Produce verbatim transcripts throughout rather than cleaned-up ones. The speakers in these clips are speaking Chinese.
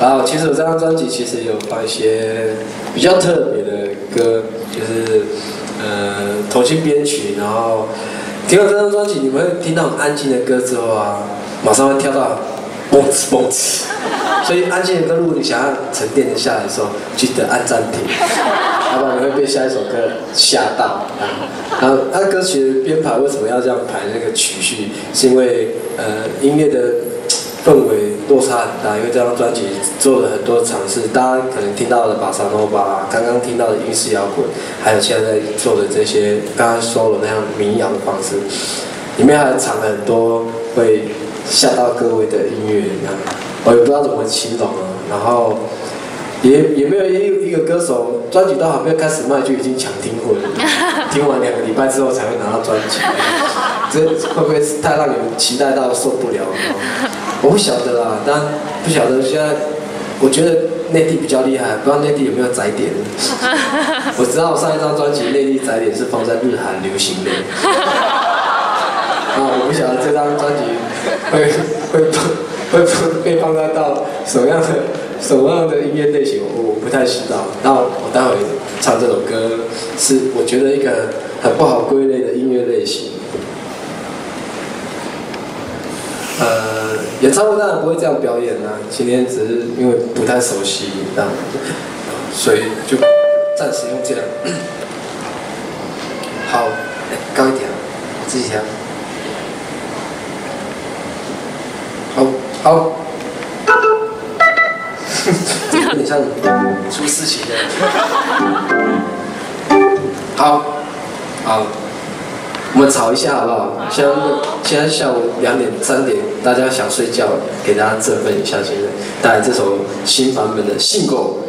然后其实我这张专辑其实有放一些比较特别的歌，就是呃重新编曲，然后听到这张专辑，你们会听到很安静的歌之后啊，马上会跳到蹦次蹦次，所以安静的歌路你想要沉淀一下的时候，记得按暂停，要不然你会被下一首歌吓到。然后那歌曲编排为什么要这样排那个曲序，是因为呃音乐的氛围落差很大，因为这张专辑做了很多尝试，大家可能听到的巴萨诺瓦，刚刚听到的英式摇滚，还有现在做的这些刚刚说的那样民谣的方式，里面还藏了很多会吓到各位的音乐，我也不知道怎么形容啊。然后也也没有一个歌手专辑都还没有开始卖就已经抢听混了，听完两个礼拜之后才会拿到专辑，这会不会太让你们期待到受不了？我不晓得啦，但不晓得现在，我觉得内地比较厉害，不知道内地有没有载点。我知道我上一张专辑内地载点是放在日韩流行的，啊，我不晓得这张专辑会会会会被放大到什么样的什么样的音乐类型，我我不太知道。然后我待会唱这首歌是我觉得一个很不好归类的音乐类型。呃，演唱会当然不会这样表演啊，今天只是因为不太熟悉，这样，所以就暂时用这样。好，高一点，自己调。好，好。有点像出事情的。好，好。我们吵一下好不好？现在现在下午两点三点，大家想睡觉，给大家振奋一下精神。带来这首新版本的《信狗》。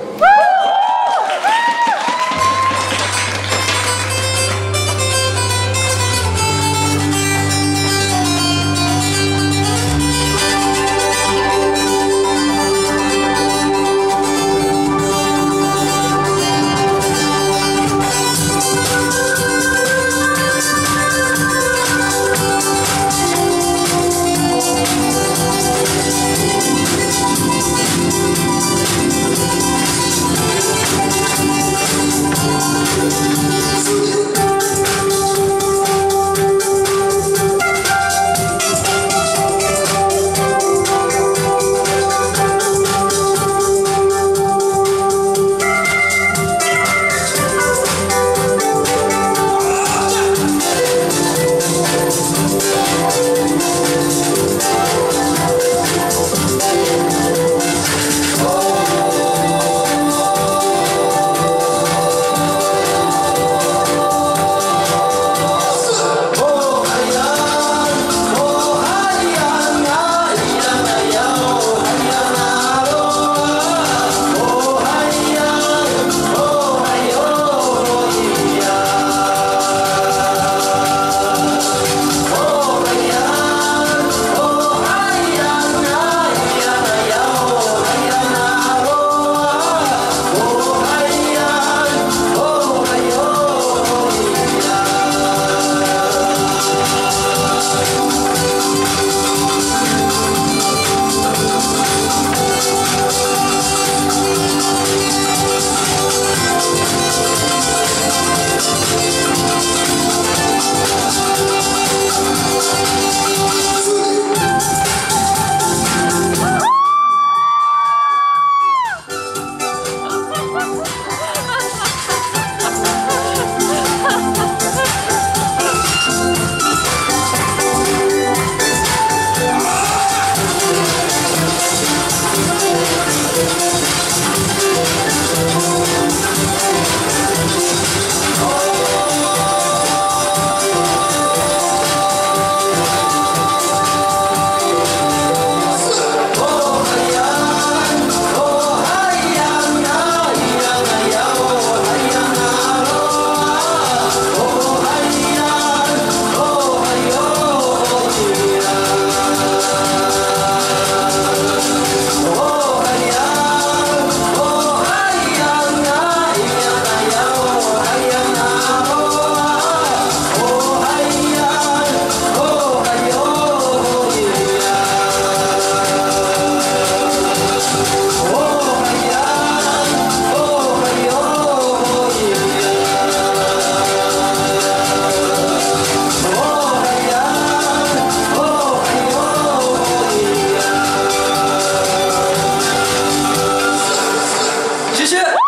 是。